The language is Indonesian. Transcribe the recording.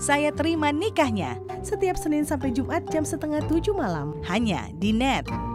Saya Terima Nikahnya, setiap Senin sampai Jumat jam 6:30 malam, hanya di Net.